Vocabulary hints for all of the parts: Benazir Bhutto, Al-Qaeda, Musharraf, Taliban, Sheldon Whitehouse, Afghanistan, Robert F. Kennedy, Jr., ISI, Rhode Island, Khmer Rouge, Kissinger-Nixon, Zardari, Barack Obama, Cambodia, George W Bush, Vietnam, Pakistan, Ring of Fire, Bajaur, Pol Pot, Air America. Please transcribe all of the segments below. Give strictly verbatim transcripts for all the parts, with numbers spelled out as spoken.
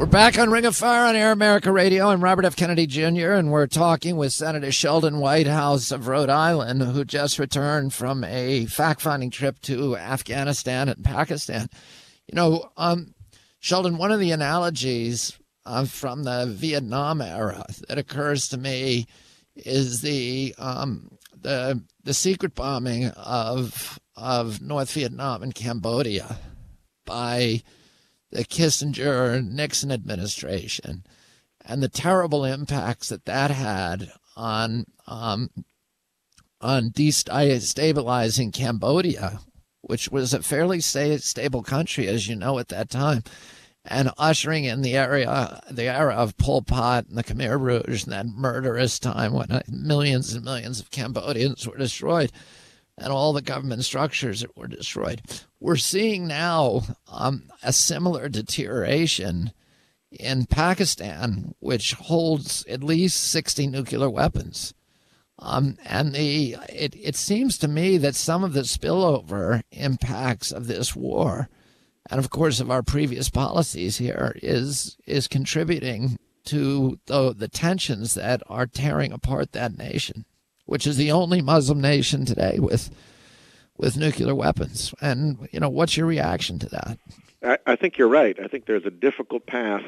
We're back on Ring of Fire on Air America Radio. I'm Robert F. Kennedy, Junior, and we're talking with Senator Sheldon Whitehouse of Rhode Island, who just returned from a fact-finding trip to Afghanistan and Pakistan. You know, um, Sheldon, one of the analogies uh, from the Vietnam era that occurs to me is the um, the the secret bombing of of North Vietnam and Cambodia by the Kissinger-Nixon administration, and the terrible impacts that that had on um, on destabilizing Cambodia, which was a fairly stable country, as you know, at that time, and ushering in the area, the era of Pol Pot and the Khmer Rouge, and that murderous time when millions and millions of Cambodians were destroyed, and all the government structures that were destroyed. We're seeing now um, a similar deterioration in Pakistan, which holds at least sixty nuclear weapons. Um, and the it, it seems to me that some of the spillover impacts of this war, and of course of our previous policies here, is is contributing to the, the tensions that are tearing apart that nation, which is the only Muslim nation today with with nuclear weapons. And, you know, what's your reaction to that? I, I think you're right. I think there's a difficult path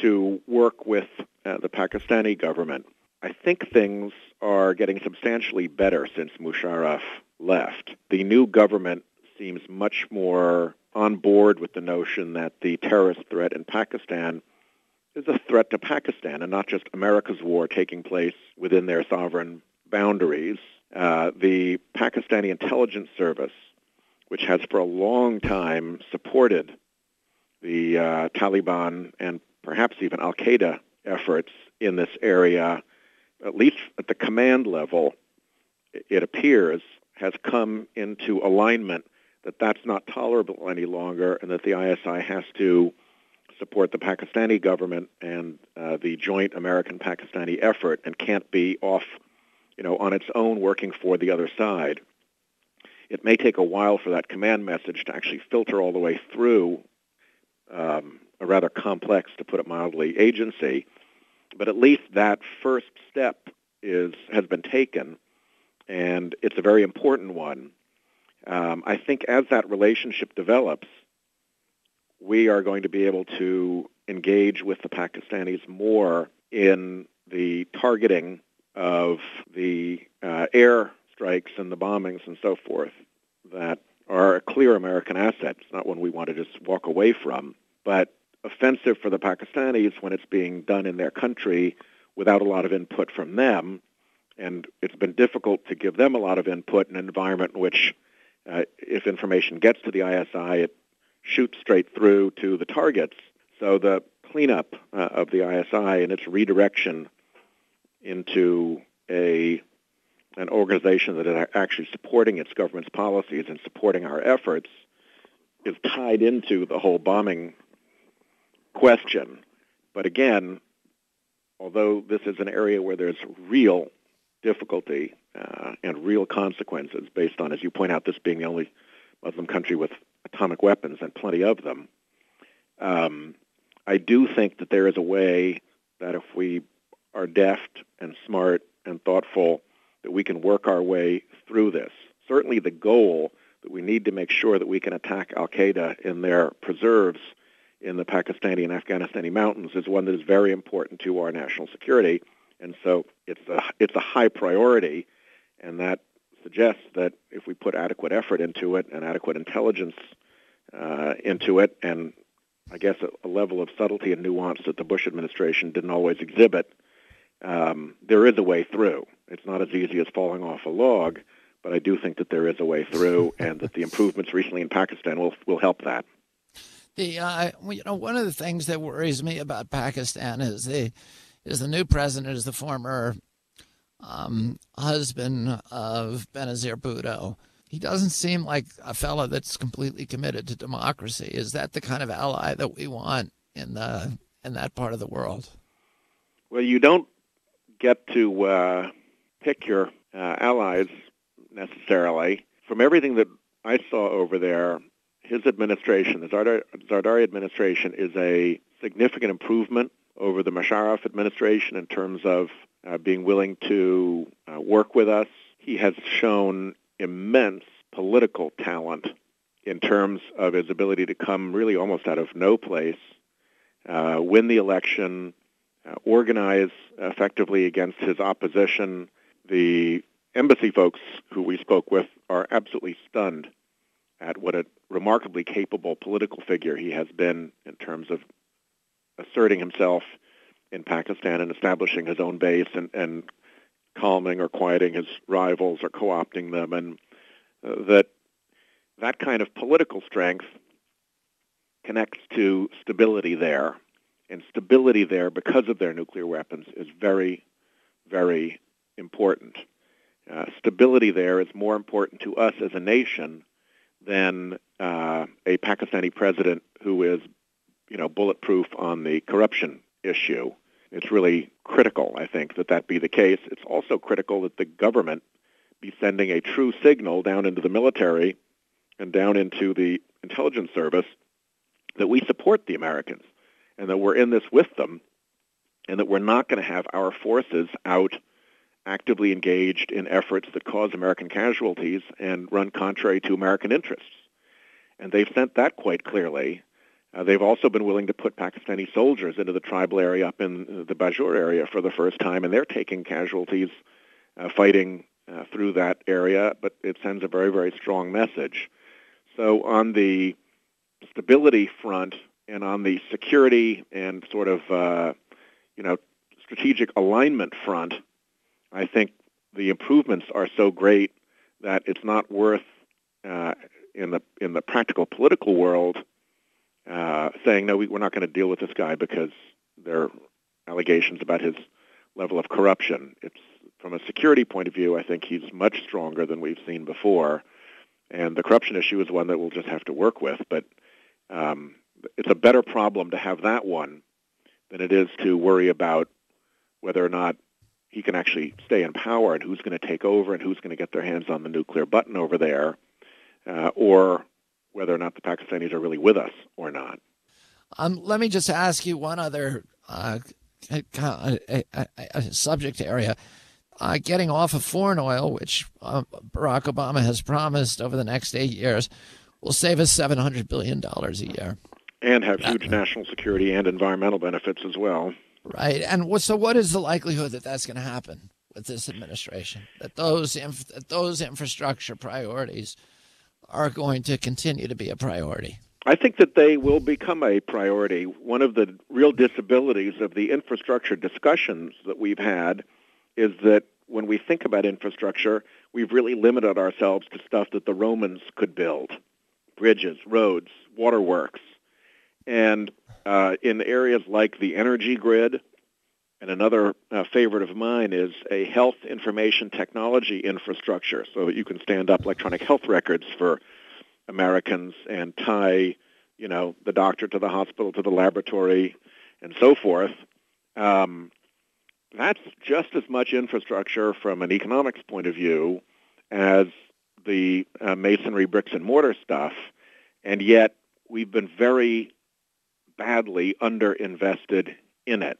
to work with uh, the Pakistani government. I think things are getting substantially better since Musharraf left. The new government seems much more on board with the notion that the terrorist threat in Pakistan is a threat to Pakistan and not just America's war taking place within their sovereign boundaries. Uh, the Pakistani intelligence service, which has for a long time supported the uh, Taliban and perhaps even Al-Qaeda efforts in this area, at least at the command level, it appears, has come into alignment that that's not tolerable any longer and that the I S I has to support the Pakistani government and uh, the joint American-Pakistani effort and can't be off, you know, on its own working for the other side. It may take a while for that command message to actually filter all the way through um, a rather complex, to put it mildly, agency, but at least that first step is has been taken, and it's a very important one. Um, I think as that relationship develops, we are going to be able to engage with the Pakistanis more in the targeting of the uh, air strikes and the bombings and so forth that are a clear American asset. It's not one we want to just walk away from, but offensive for the Pakistanis when it's being done in their country without a lot of input from them. And it's been difficult to give them a lot of input in an environment in which uh, if information gets to the I S I, it shoots straight through to the targets. So the cleanup uh, of the I S I and its redirection into a an organization that is actually supporting its government's policies and supporting our efforts is tied into the whole bombing question. But again, although this is an area where there's real difficulty uh, and real consequences based on, as you point out, this being the only Muslim country with atomic weapons and plenty of them, um, I do think that there is a way that if we are deft and smart and thoughtful, that we can work our way through this. Certainly the goal that we need to make sure that we can attack Al-Qaeda in their preserves in the Pakistani and Afghanistani mountains is one that is very important to our national security. And so it's a, it's a high priority, and that suggests that if we put adequate effort into it and adequate intelligence uh, into it, and I guess a, a level of subtlety and nuance that the Bush administration didn't always exhibit, Um, there is a way through. It's not as easy as falling off a log, but I do think that there is a way through, and that the improvements recently in Pakistan will will help that. The uh, you know, one of the things that worries me about Pakistan is the is the new president is the former um, husband of Benazir Bhutto. He doesn't seem like a fellow that's completely committed to democracy. Is that the kind of ally that we want in the in that part of the world? Well, you don't get to uh, pick your uh, allies necessarily. From everything that I saw over there, his administration, the Zardari, Zardari administration, is a significant improvement over the Musharraf administration in terms of uh, being willing to uh, work with us. He has shown immense political talent in terms of his ability to come really almost out of no place, uh, win the election, uh, organize effectively against his opposition. The embassy folks who we spoke with are absolutely stunned at what a remarkably capable political figure he has been in terms of asserting himself in Pakistan and establishing his own base and, and calming or quieting his rivals or co-opting them. And uh, that that kind of political strength connects to stability there. And stability there, because of their nuclear weapons, is very, very important. Uh, stability there is more important to us as a nation than uh, a Pakistani president who is, you know, bulletproof on the corruption issue. It's really critical, I think, that that be the case. It's also critical that the government be sending a true signal down into the military and down into the intelligence service that we support the Americans and that we're in this with them and that we're not going to have our forces out actively engaged in efforts that cause American casualties and run contrary to American interests. And they've sent that quite clearly. Uh, they've also been willing to put Pakistani soldiers into the tribal area up in the Bajaur area for the first time, and they're taking casualties uh, fighting uh, through that area, but it sends a very, very strong message. So on the stability front and on the security and sort of, uh, you know, strategic alignment front, I think the improvements are so great that it's not worth, uh, in the in the practical political world, Uh, saying, no, we, we're not going to deal with this guy because there are allegations about his level of corruption. It's, from a security point of view, I think he's much stronger than we've seen before. And the corruption issue is one that we'll just have to work with. But um, it's a better problem to have that one than it is to worry about whether or not he can actually stay in power and who's going to take over and who's going to get their hands on the nuclear button over there, uh, or whether or not the Pakistanis are really with us or not. Um, let me just ask you one other uh, a, a, a, a subject area. Uh, getting off of foreign oil, which uh, Barack Obama has promised over the next eight years, will save us seven hundred billion dollars a year. And have huge uh, national security and environmental benefits as well. Right. And so what is the likelihood that that's going to happen with this administration, that those, inf- that those infrastructure priorities are going to continue to be a priority? I think that they will become a priority. One of the real disabilities of the infrastructure discussions that we've had is that when we think about infrastructure, we've really limited ourselves to stuff that the Romans could build, bridges, roads, waterworks. And uh, in areas like the energy grid, and another uh, favorite of mine is a health information technology infrastructure so that you can stand up electronic health records for Americans and tie, you know, the doctor to the hospital, to the laboratory, and so forth. Um, that's just as much infrastructure from an economics point of view as the uh, masonry, bricks, and mortar stuff, and yet we've been very badly underinvested in it.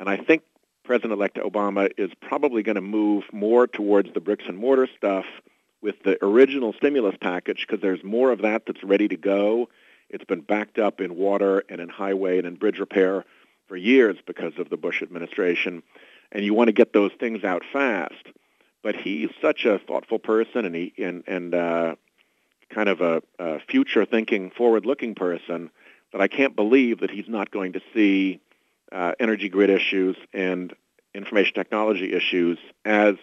And I think President-elect Obama is probably going to move more towards the bricks and mortar stuff with the original stimulus package because there's more of that that's ready to go. It's been backed up in water and in highway and in bridge repair for years because of the Bush administration. And you want to get those things out fast. But he's such a thoughtful person and he and, and uh, kind of a, a future-thinking, forward-looking person that I can't believe that he's not going to see Uh, energy grid issues and information technology issues as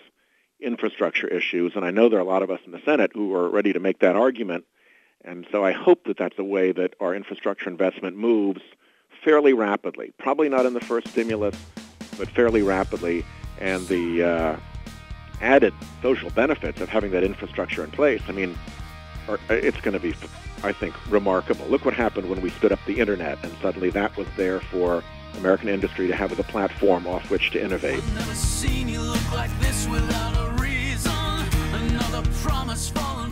infrastructure issues. And I know there are a lot of us in the Senate who are ready to make that argument. And so I hope that that's a way that our infrastructure investment moves fairly rapidly, probably not in the first stimulus, but fairly rapidly. And the uh, added social benefits of having that infrastructure in place, I mean, are, it's going to be, I think, remarkable. Look what happened when we stood up the Internet, and suddenly that was there for American industry to have as a platform off which to innovate. I've never seen you look like this without a reason. Another promise fallen.